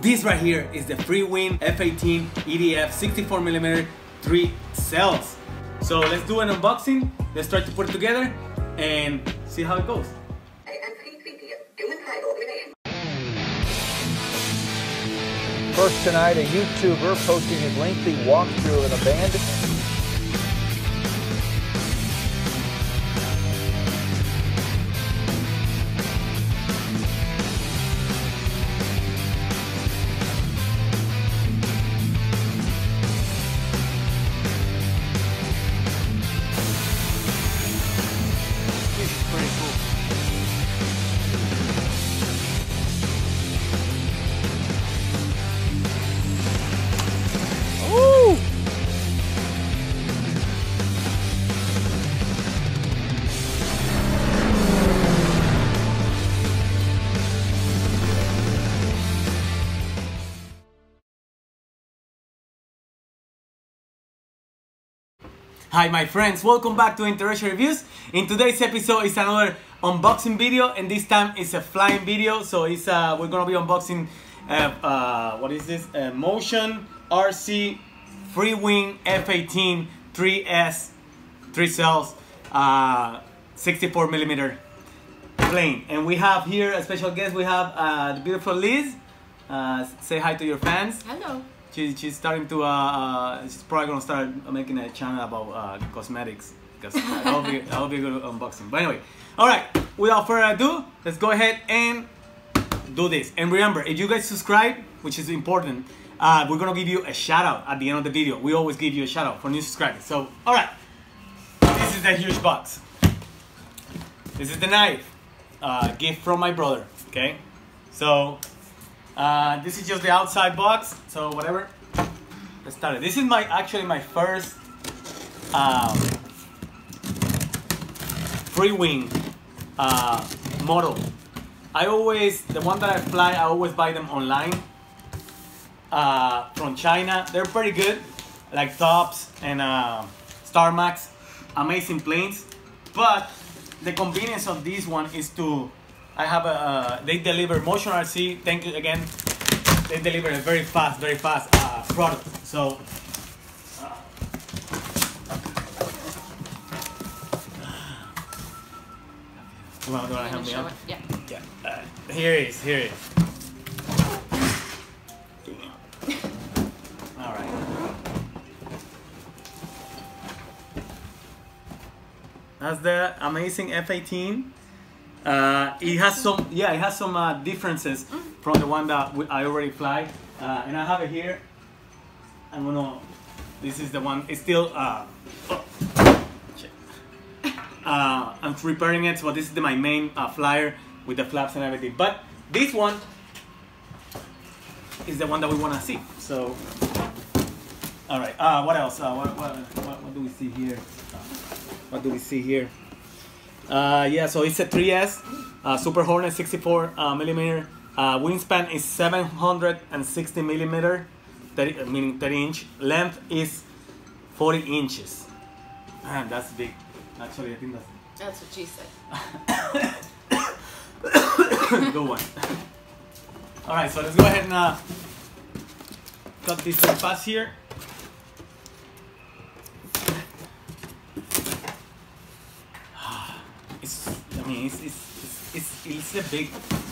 This right here is the Freewing F18 EDF 64mm 3 cells. So let's do an unboxing, let's try to put it together and see how it goes. First tonight, a YouTuber posting his lengthy walkthrough in a band. Hi my friends, welcome back to Interracial Reviews. In today's episode is another unboxing video, and this time it's a flying video. So it's we're gonna be unboxing what is this? Motion RC Freewing F18 3S 3 cells 64mm plane. And we have here a special guest. We have the beautiful Liz. Say hi to your fans. Hello. She's starting to, she's probably gonna start making a channel about cosmetics, because that'll be a good unboxing. But anyway, alright, without further ado, let's go ahead and do this. And remember, if you guys subscribe, which is important, we're gonna give you a shout out at the end of the video. We always give you a shout out for new subscribers. So, alright, this is the huge box. This is the knife, gift from my brother, okay? So, this is just the outside box, so whatever. Let's start it. This is actually my first Freewing model. The one that I fly, I always buy them online from China. They're pretty good, like Tops and Starmax, amazing planes. But the convenience of this one is to they deliver Motion RC, thank you again. They deliver a very fast product. So, you want to help me out? Yeah. Yeah. Here it is. All right. That's the amazing F18. It has some differences from the one that I already fly, and I have it here. This is the one. It's still I'm repairing it, so this is my main flyer with the flaps and everything. But this one is the one that we want to see. So, all right. What else? What do we see here? Yeah, so it's a 3S Super Hornet 64mm. Wingspan is 760mm, meaning 30 inch. Length is 40 inches. Man, that's big. Actually, I think that's what she said. Good one. All right, so let's go ahead and cut this fast here. I mean, it's a big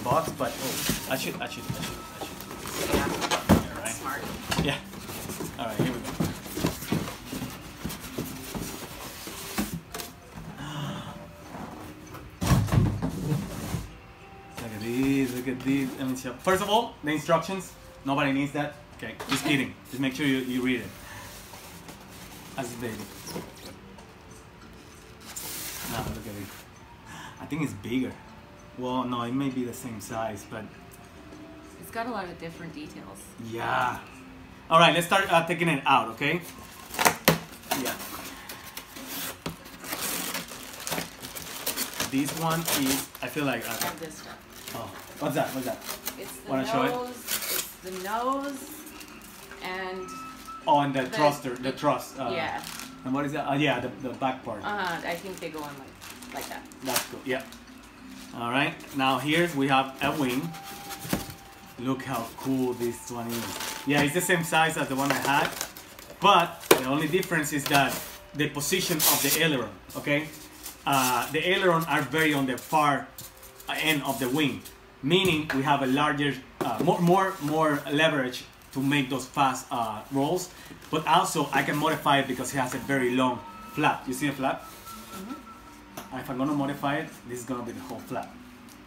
box, but oh, I should. Yeah, all right. Smart. Yeah. All right, here we go. Look at these. I mean, first of all, the instructions. Nobody needs that. Okay, just kidding. Just make sure you read it. As a baby. Now look at it. I think it's bigger. Well, no, it may be the same size, but it's got a lot of different details. Yeah. All right, let's start taking it out, okay? Yeah. This one is, I feel like. I have this one. Oh, what's that? It's the nose. Show it? It's the nose, and. Oh, and the thruster, the thrust. Yeah. And what is that? Yeah, the back part. I think they go on like that. That's good. Yeah. All right. Now here we have a wing. Look how cool this one is. Yeah, it's the same size as the one I had, but the only difference is that the position of the aileron, okay? The aileron are very on the far end of the wing, meaning we have a larger, more leverage to make those fast rolls. But also I can modify it because it has a very long flap. You see the flap? Mm-hmm. If I'm gonna modify it, this is gonna be the whole flap.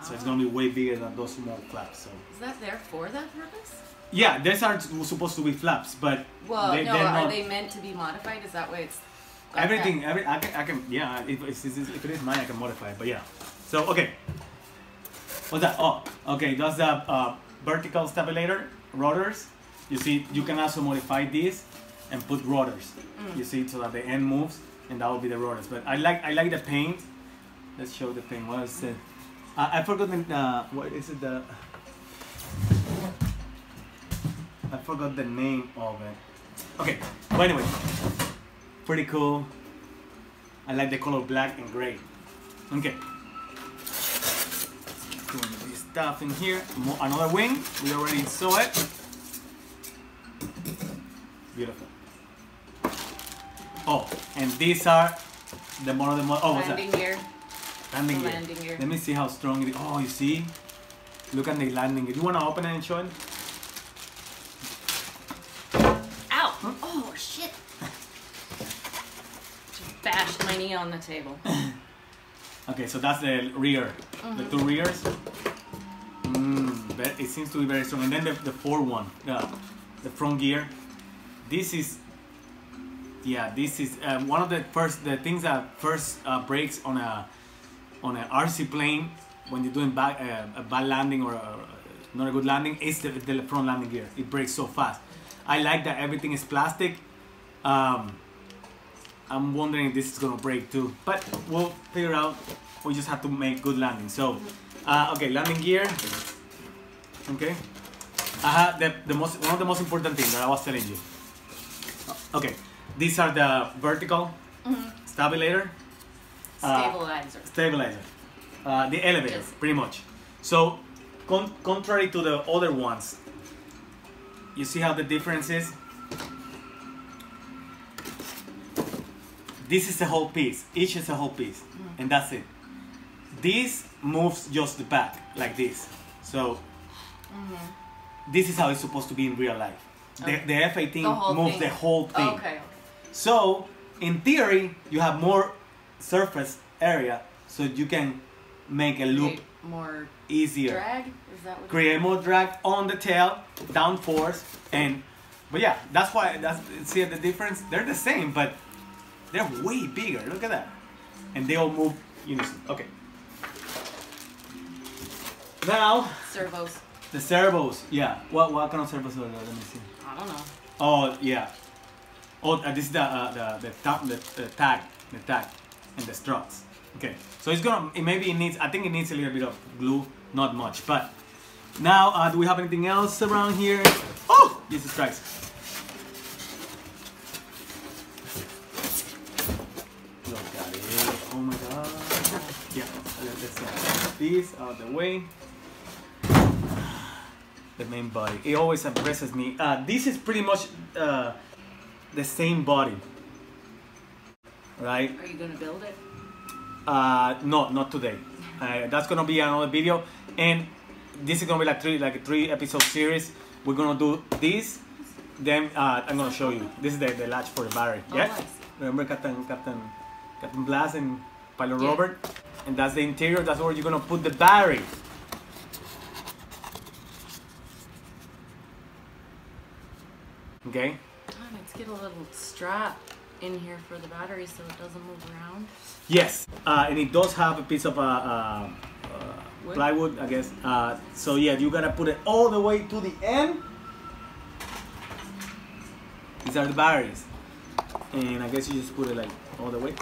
So it's gonna be way bigger than those small flaps. So. Is that there for that purpose? Yeah, these aren't supposed to be flaps, but well, they, no, are not... they meant to be modified? Is that why it's okay. Everything? I can yeah. If it is mine, I can modify it. But yeah. So okay. What's that? Oh, okay. That's the vertical stabilator rotors. You see, you can also modify this and put rotors. Mm. You see, so that the end moves, and that will be the rotors. But I like the paint. Let's show the paint. What is it? I forgot the what is it? The I forgot the name of it. Okay. But anyway, pretty cool. I like the color black and gray. Okay. Doing this stuff in here. Another wing. We already saw it. Beautiful. Oh, and these are the more of the more. Oh, what's landing that? Gear. Landing gear. Landing gear. Let me see how strong it is. Oh, you see? Look at the landing gear. Do you want to open it and show it? Ow! Huh? Oh, shit! Just bashed my knee on the table. Okay, so that's the rear. Mm-hmm. The two rears. It seems to be very strong. And then the forward one. The front gear. This is, yeah, this is one of the things that first breaks on an RC plane when you're doing a bad landing or not a good landing is the front landing gear. It breaks so fast. I like that everything is plastic. I'm wondering if this is gonna break too, but we'll figure out. We just have to make good landing. So, okay, landing gear. Okay, one of the most important things that I was telling you. Okay, these are the vertical stabilator, stabilizer, the elevator, pretty much. So, contrary to the other ones, you see how the difference is? This is the whole piece, each is a whole piece, and that's it. This moves just the back, like this. So, this is how it's supposed to be in real life. The F18 moves the whole thing. Oh, okay. So, in theory, you have more surface area, so you can make a loop more easier. Drag? Is that what Create more drag on the tail, downforce, and... But yeah, that's why... see the difference? They're the same, but they're way bigger. Look at that. And they all move unison. Okay. Now... Servos. The servos, yeah. What kind of servos are there? Let me see. I don't know. Oh, yeah. Oh, this is the tag, and the struts. Okay, so it's gonna. I think it needs a little bit of glue, not much. But now, do we have anything else around here? Oh, Jesus Christ! Look at it. Oh my God. Yeah. Let's get these out of the way. The main body. It always impresses me. This is pretty much the same body, right? Are you gonna build it? No, not today. That's gonna be another video, and this is gonna be like a three episode series. We're gonna do this, then I'm gonna show you. This is the latch for the battery. Oh, yeah. Remember Captain Blast and Pilot Robert, and that's the interior. That's where you're gonna put the battery. Okay. Let's get a little strap in here for the battery so it doesn't move around. Yes, and it does have a piece of plywood, I guess. So yeah, you gotta put it all the way to the end. These are the batteries, and I guess you just put it like all the way.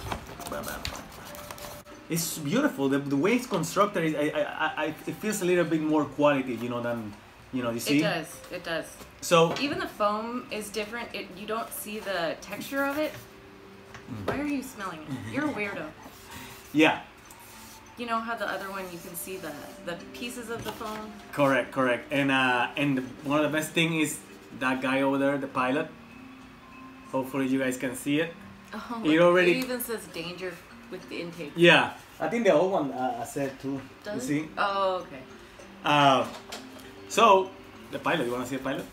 It's beautiful. The way it's constructed, it feels a little bit more quality, you know, than. You know, you see? It does, it does. So even the foam is different. You don't see the texture of it. Why are you smelling it? You're a weirdo. Yeah. You know how the other one you can see the pieces of the phone? Correct, correct. And one of the best thing is that guy over there, the pilot. Hopefully you guys can see it. Oh, it already even says danger with the intake. Yeah, I think the old one said too. Does you see? Oh, okay. So the pilot. You want to see the pilot?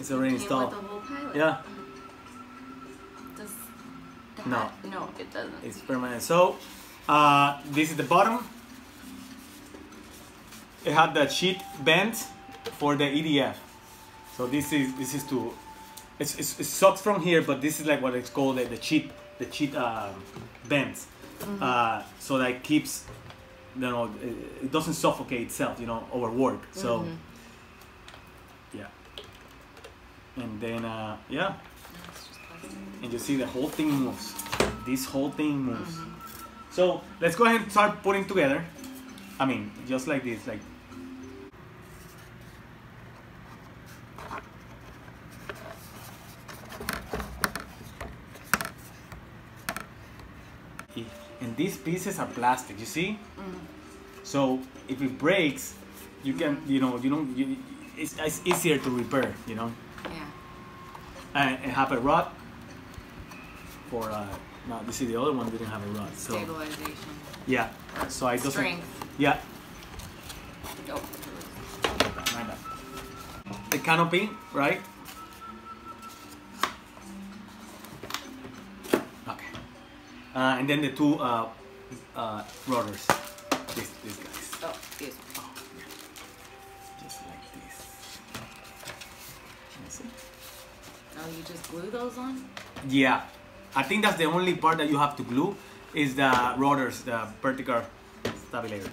It's already installed. With the whole pilot? Yeah. Does that? No. No, it doesn't. It's permanent. So this is the bottom. It had the sheet bent for the EDF. So this is to. It sucks from here, but this is like what it's called the cheat bends, mm-hmm. So that keeps, you know, it doesn't suffocate itself, you know, overwork. So mm-hmm. yeah, and then yeah, and you see the whole thing moves. This whole thing moves. Mm-hmm. So let's go ahead and start putting together. I mean, just like this, like. And these pieces are plastic, you see? Mm. So if it breaks, you can, you know, it's easier to repair, you know? Yeah. And have a rod for, no, you see the other one didn't have a rod. So. Stabilization. Yeah. So I doesn't. Strength. Yeah. Nope. The canopy, right? And then the two rotors, these guys. Oh, yes. Oh, yeah. Just like this. Can you see? Oh, you just glue those on? Yeah. I think that's the only part that you have to glue is the rotors, the vertical stabilizer.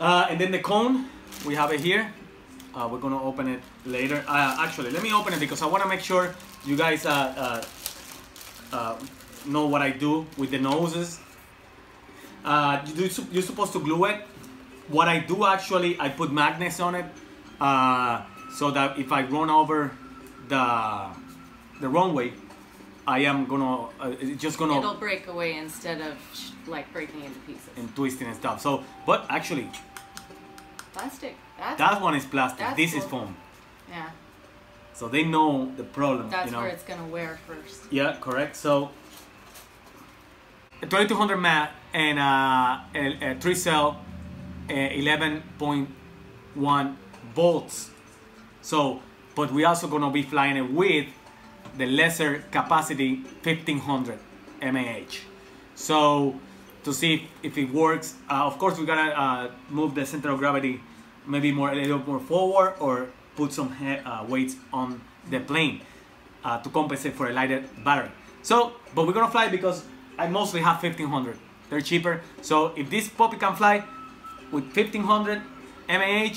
And then the cone, we have it here. We're gonna open it later. Actually, let me open it because I wanna make sure you guys know what I do with the noses. You're supposed to glue it. What I do actually, I put magnets on it so that if I run over the wrong way, I am gonna it'll break away instead of like breaking into pieces and twisting and stuff. So, but actually. Plastic. That one is plastic. This cool. is foam. Yeah. So they know the problem. That's you know? Where it's gonna wear first. Yeah, correct. So a 2200 mat and a 3-cell 11.1 volts. So, but we also gonna be flying it with the lesser capacity 1500 mAh. So. To see if it works. Of course, we gotta move the center of gravity maybe a little more forward or put some weights on the plane to compensate for a lighter battery. So, but we're gonna fly because I mostly have 1500. They're cheaper. So if this puppy can fly with 1500 mAh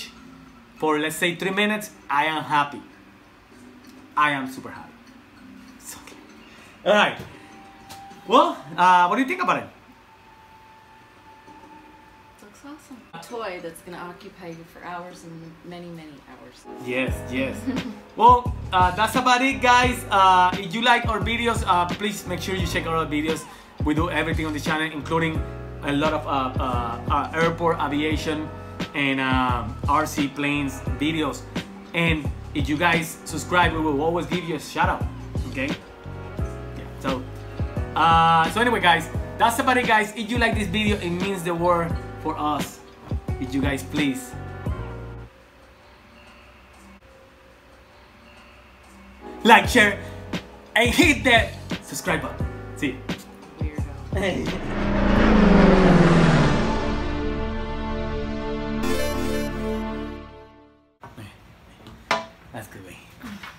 for let's say 3 minutes, I am happy. I am super happy. It's okay. All right. Well, what do you think about it? Awesome. A toy that's going to occupy you for hours and many, many hours. Yes, yes. Well, that's about it, guys. If you like our videos, please make sure you check out our videos. We do everything on the channel, including a lot of airport aviation and RC planes videos. And if you guys subscribe, we will always give you a shout out. Okay? Yeah, so anyway, guys, that's about it, guys. If you like this video, it means the world. For us, would you guys please like, share, and hit that subscribe button. See you. Weirdo. That's good.